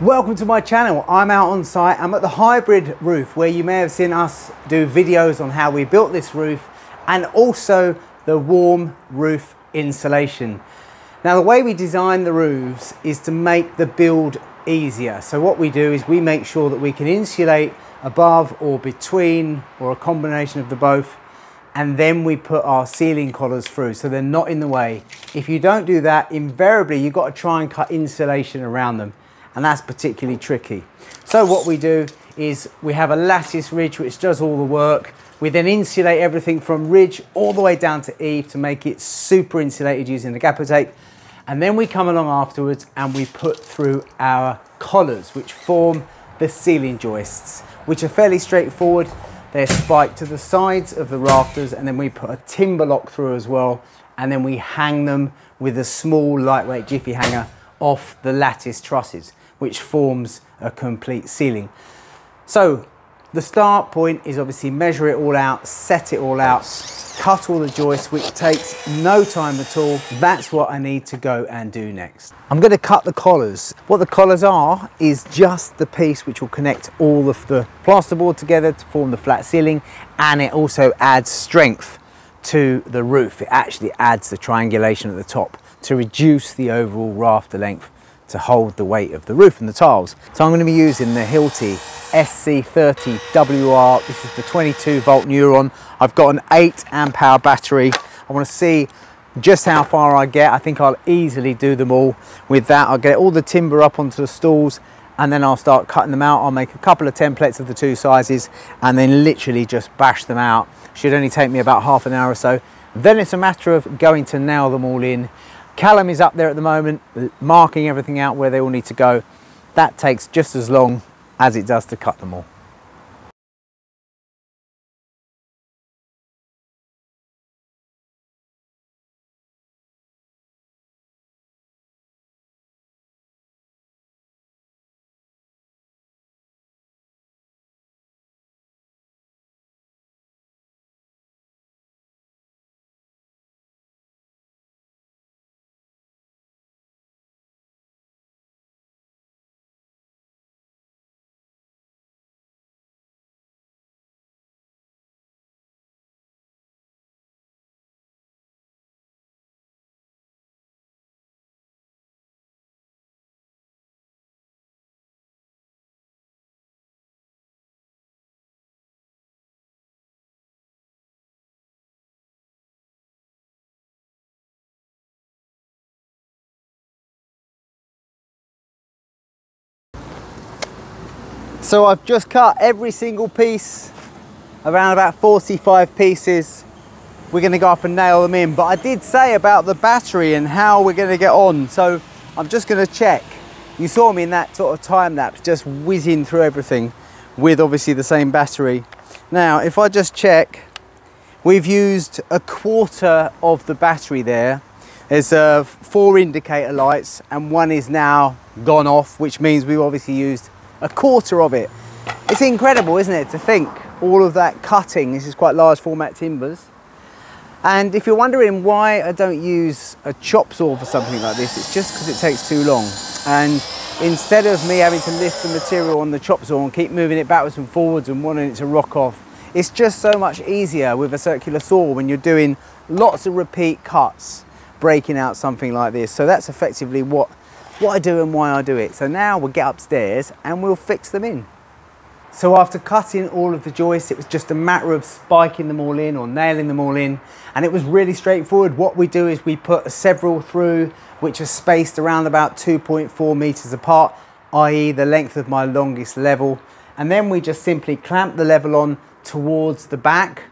Welcome to my channel. I'm out on site. I'm at the hybrid roof where you may have seen us do videos on how we built this roof and also the warm roof insulation. Now the way we design the roofs is to make the build easier. So what we do is we make sure that we can insulate above or between or a combination of the both, and then we put our ceiling collars through so they're not in the way. If you don't do that, invariably you've got to try and cut insulation around them, and that's particularly tricky. So what we do is we have a lattice ridge which does all the work. We then insulate everything from ridge all the way down to eave to make it super insulated using the Gap-o-Tape. And then we come along afterwards and we put through our collars which form the ceiling joists, which are fairly straightforward. They're spiked to the sides of the rafters, and then we put a timber lock through as well, and then we hang them with a small lightweight jiffy hanger off the lattice trusses, which forms a complete ceiling. So the start point is obviously measure it all out, set it all out, cut all the joists, which takes no time at all. That's what I need to go and do next. I'm going to cut the collars. What the collars are is just the piece which will connect all of the plasterboard together to form the flat ceiling, and it also adds strength to the roof. It actually adds the triangulation at the top to reduce the overall rafter length to hold the weight of the roof and the tiles. So I'm going to be using the Hilti SC30WR. This is the 22 volt Neuron. I've got an 8 amp hour battery. I want to see just how far I get. I think I'll easily do them all. With that, I'll get all the timber up onto the stools, and then I'll start cutting them out. I'll make a couple of templates of the two sizes and then literally just bash them out. Should only take me about half an hour or so. Then it's a matter of going to nail them all in. Callum is up there at the moment, marking everything out where they all need to go. That takes just as long as it does to cut them all. So I've just cut every single piece, around about 45 pieces. We're going to go up and nail them in, but I did say about the battery and how we're going to get on. So I'm just going to check. You saw me in that sort of time lapse just whizzing through everything with obviously the same battery. Now if I just check, we've used a quarter of the battery there. There's 4 indicator lights and one is now gone off, which means we've obviously used a quarter of it. It's incredible, isn't it, to think all of that cutting. This is quite large format timbers. And if you're wondering why I don't use a chop saw for something like this, it's just because it takes too long. And instead of me having to lift the material on the chop saw and keep moving it backwards and forwards and wanting it to rock off, it's just so much easier with a circular saw when you're doing lots of repeat cuts, breaking out something like this. So that's effectively what I do and why I do it. So now we'll get upstairs and we'll fix them in. So after cutting all of the joists, it was just a matter of spiking them all in or nailing them all in, and it was really straightforward. What we do is we put several through which are spaced around about 2.4 meters apart, i.e. the length of my longest level, and then we just simply clamp the level on towards the back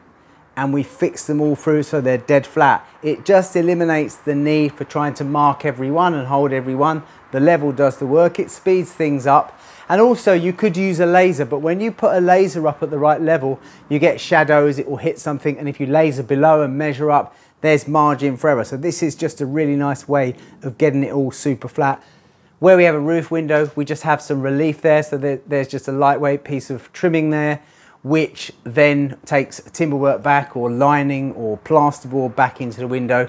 and we fix them all through so they're dead flat. It just eliminates the need for trying to mark everyone and hold everyone. The level does the work, it speeds things up. And also you could use a laser, but when you put a laser up at the right level, you get shadows, it will hit something, and if you laser below and measure up, there's margin for error. So this is just a really nice way of getting it all super flat. Where we have a roof window, we just have some relief there, so there's just a lightweight piece of trimming there, which then takes timber work back or lining or plasterboard back into the window.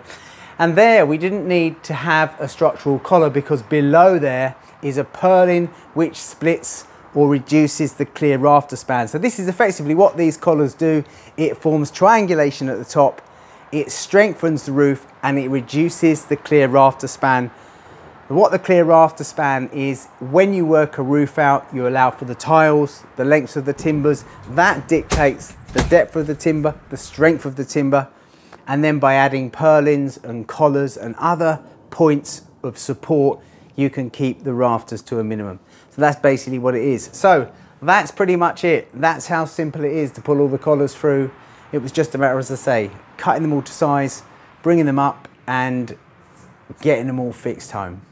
And there we didn't need to have a structural collar because below there is a purlin which splits or reduces the clear rafter span. So this is effectively what these collars do. It forms triangulation at the top, it strengthens the roof, and it reduces the clear rafter span. What the clear rafter span is, when you work a roof out, you allow for the tiles, the lengths of the timbers. That dictates the depth of the timber, the strength of the timber, and then by adding purlins and collars and other points of support, you can keep the rafters to a minimum. So that's basically what it is. So that's pretty much it. That's how simple it is to pull all the collars through. It was just a matter, as I say, cutting them all to size, bringing them up and getting them all fixed home.